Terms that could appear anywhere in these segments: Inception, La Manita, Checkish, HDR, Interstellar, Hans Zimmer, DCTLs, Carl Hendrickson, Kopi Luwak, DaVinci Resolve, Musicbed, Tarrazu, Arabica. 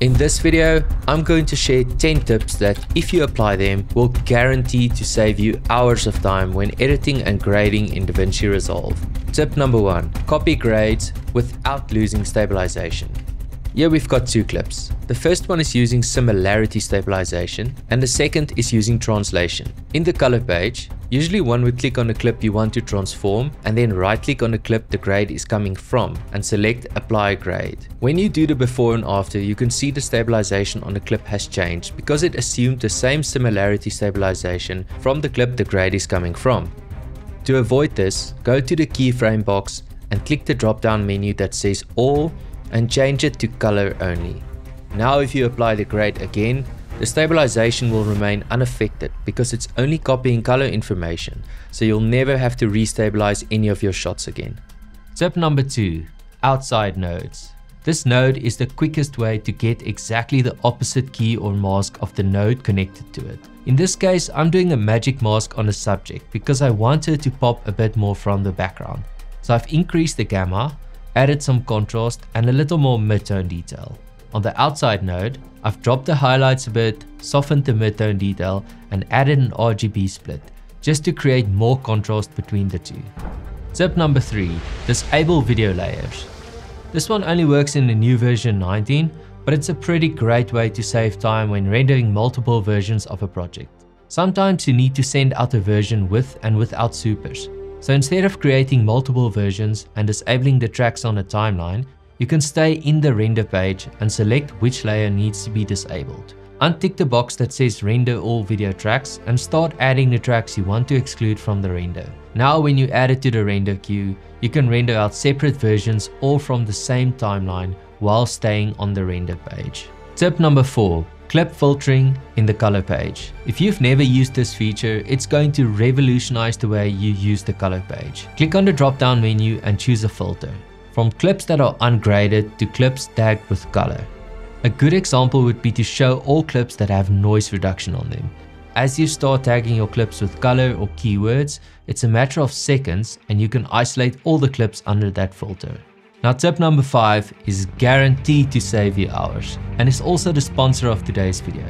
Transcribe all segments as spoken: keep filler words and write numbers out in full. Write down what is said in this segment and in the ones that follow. In this video, I'm going to share ten tips that, if you apply them, will guarantee to save you hours of time when editing and grading in DaVinci Resolve. Tip number one, copy grades without losing stabilization. Here we've got two clips. The first one is using similarity stabilization, and the second is using translation. In the color page, usually one would click on the clip you want to transform and then right click on the clip the grade is coming from and select apply grade. When you do the before and after, you can see the stabilization on the clip has changed because it assumed the same similarity stabilization from the clip the grade is coming from. To avoid this, go to the keyframe box and click the drop down menu that says all and change it to color only. Now if you apply the grade again, the stabilization will remain unaffected because it's only copying color information, so you'll never have to restabilize any of your shots again. Tip number two, outside nodes. This node is the quickest way to get exactly the opposite key or mask of the node connected to it. In this case, I'm doing a magic mask on a subject because I want it to pop a bit more from the background. So I've increased the gamma, added some contrast and a little more mid-tone detail. On the outside node, I've dropped the highlights a bit, softened the mid-tone detail, and added an R G B split, just to create more contrast between the two. Tip number three, disable video layers. This one only works in the new version nineteen, but it's a pretty great way to save time when rendering multiple versions of a project. Sometimes you need to send out a version with and without supers. So instead of creating multiple versions and disabling the tracks on a timeline, you can stay in the render page and select which layer needs to be disabled. Untick the box that says render all video tracks and start adding the tracks you want to exclude from the render. Now when you add it to the render queue, you can render out separate versions all from the same timeline while staying on the render page. Tip number four. Clip filtering in the color page. If you've never used this feature, it's going to revolutionize the way you use the color page. Click on the drop-down menu and choose a filter, from clips that are ungraded to clips tagged with color. A good example would be to show all clips that have noise reduction on them. As you start tagging your clips with color or keywords, it's a matter of seconds and you can isolate all the clips under that filter. Now tip number five is guaranteed to save you hours and is also the sponsor of today's video,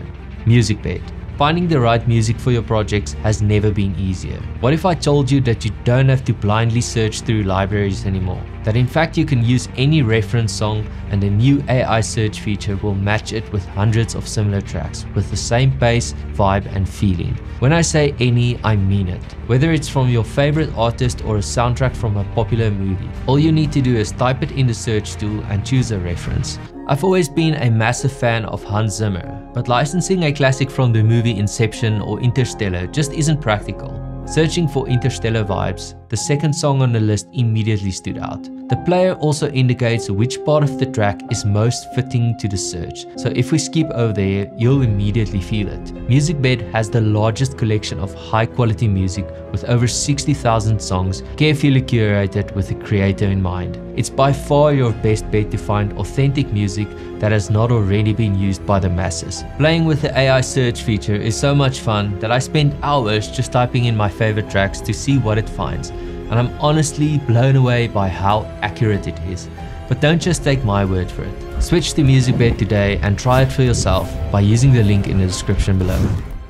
Musicbed. Finding the right music for your projects has never been easier. What if I told you that you don't have to blindly search through libraries anymore? That in fact you can use any reference song and a new A I search feature will match it with hundreds of similar tracks with the same pace, vibe and feeling. When I say any, I mean it. Whether it's from your favorite artist or a soundtrack from a popular movie, all you need to do is type it in the search tool and choose a reference. I've always been a massive fan of Hans Zimmer, but licensing a classic from the movie Inception or Interstellar just isn't practical. Searching for Interstellar vibes, the second song on the list immediately stood out. The player also indicates which part of the track is most fitting to the search, so if we skip over there, you'll immediately feel it. Musicbed has the largest collection of high-quality music with over sixty thousand songs, carefully curated with the creator in mind. It's by far your best bet to find authentic music that has not already been used by the masses. Playing with the A I search feature is so much fun that I spend hours just typing in my favorite tracks to see what it finds, and I'm honestly blown away by how accurate it is. But don't just take my word for it. Switch to Musicbed today and try it for yourself by using the link in the description below.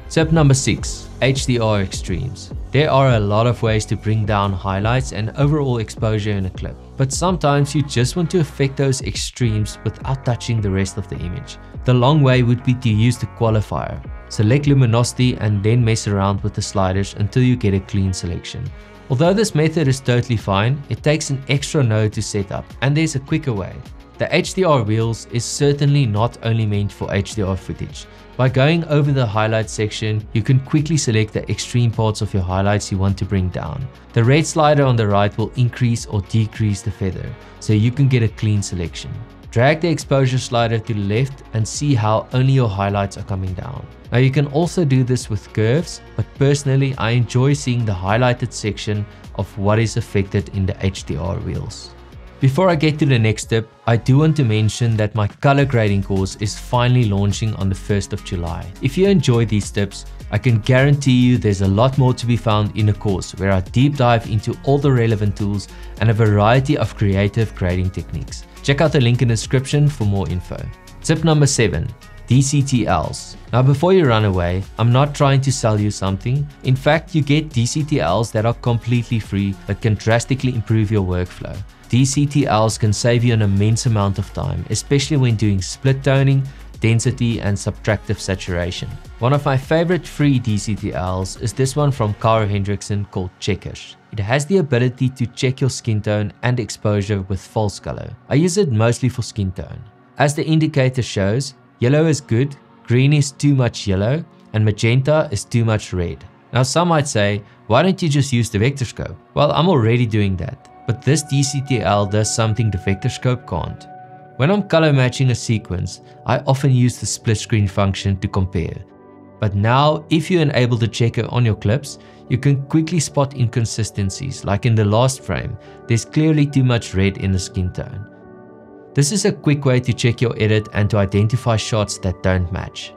Tip number six, H D R extremes. There are a lot of ways to bring down highlights and overall exposure in a clip, but sometimes you just want to affect those extremes without touching the rest of the image. The long way would be to use the qualifier. Select luminosity and then mess around with the sliders until you get a clean selection. Although this method is totally fine, it takes an extra node to set up, and there's a quicker way. The H D R wheels is certainly not only meant for H D R footage. By going over the highlights section, you can quickly select the extreme parts of your highlights you want to bring down. The red slider on the right will increase or decrease the feather, so you can get a clean selection. Drag the exposure slider to the left and see how only your highlights are coming down. Now you can also do this with curves, but personally I enjoy seeing the highlighted section of what is affected in the H D R wheels. Before I get to the next tip, I do want to mention that my color grading course is finally launching on the first of July. If you enjoy these tips, I can guarantee you there's a lot more to be found in a course where I deep dive into all the relevant tools and a variety of creative grading techniques. Check out the link in the description for more info. Tip number seven, D C T Ls. Now before you run away, I'm not trying to sell you something. In fact, you get D C T Ls that are completely free that can drastically improve your workflow. D C T Ls can save you an immense amount of time, especially when doing split toning, density, and subtractive saturation. One of my favorite free D C T Ls is this one from Carl Hendrickson called Checkish. It has the ability to check your skin tone and exposure with false color. I use it mostly for skin tone. As the indicator shows, yellow is good, green is too much yellow, and magenta is too much red. Now some might say, why don't you just use the vector scope? Well, I'm already doing that. But this D C T L does something the vector scope can't. When I'm color matching a sequence, I often use the split screen function to compare. But now, if you enable the checker on your clips, you can quickly spot inconsistencies, like in the last frame, there's clearly too much red in the skin tone. This is a quick way to check your edit and to identify shots that don't match.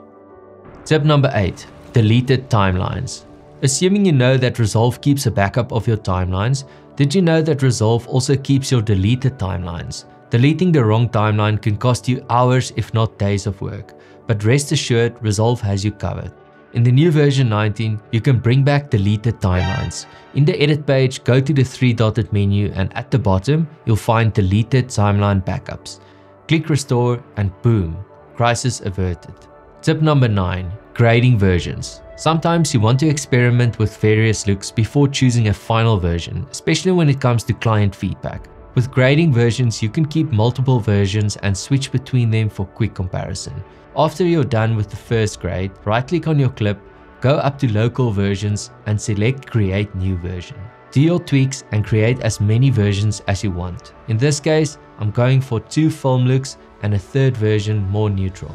Tip number eight, deleted timelines. Assuming you know that Resolve keeps a backup of your timelines, did you know that Resolve also keeps your deleted timelines? Deleting the wrong timeline can cost you hours if not days of work, but rest assured Resolve has you covered. In the new version nineteen, you can bring back deleted timelines. In the edit page, go to the three dotted menu and at the bottom, you'll find deleted timeline backups. Click restore and boom, crisis averted. Tip number nine, grading versions. Sometimes you want to experiment with various looks before choosing a final version, especially when it comes to client feedback. With grading versions, you can keep multiple versions and switch between them for quick comparison. After you're done with the first grade, right-click on your clip, go up to local versions and select create new version. Do your tweaks and create as many versions as you want. In this case, I'm going for two film looks and a third version more neutral.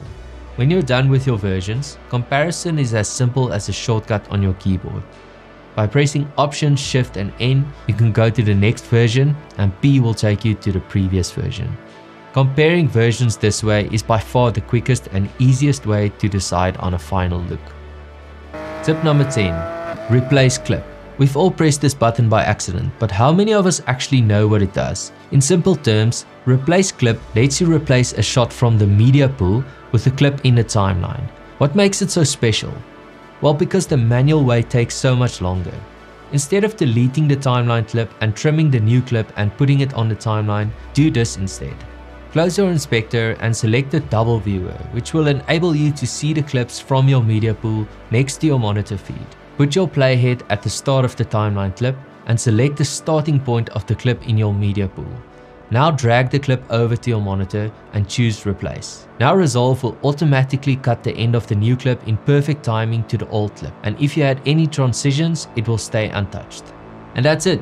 When you're done with your versions, comparison is as simple as a shortcut on your keyboard. By pressing Option, Shift and N, you can go to the next version and P will take you to the previous version. Comparing versions this way is by far the quickest and easiest way to decide on a final look. Tip number ten, replace clip. We've all pressed this button by accident, but how many of us actually know what it does? In simple terms, replace clip lets you replace a shot from the media pool with a clip in the timeline. What makes it so special? Well, because the manual way takes so much longer. Instead of deleting the timeline clip and trimming the new clip and putting it on the timeline, do this instead. Close your inspector and select the double viewer, which will enable you to see the clips from your media pool next to your monitor feed. Put your playhead at the start of the timeline clip and select the starting point of the clip in your media pool. Now drag the clip over to your monitor and choose replace. Now Resolve will automatically cut the end of the new clip in perfect timing to the old clip, and if you had any transitions, it will stay untouched. And that's it.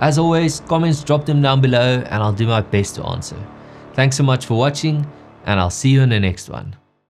As always, comments, drop them down below and I'll do my best to answer. Thanks so much for watching and I'll see you in the next one.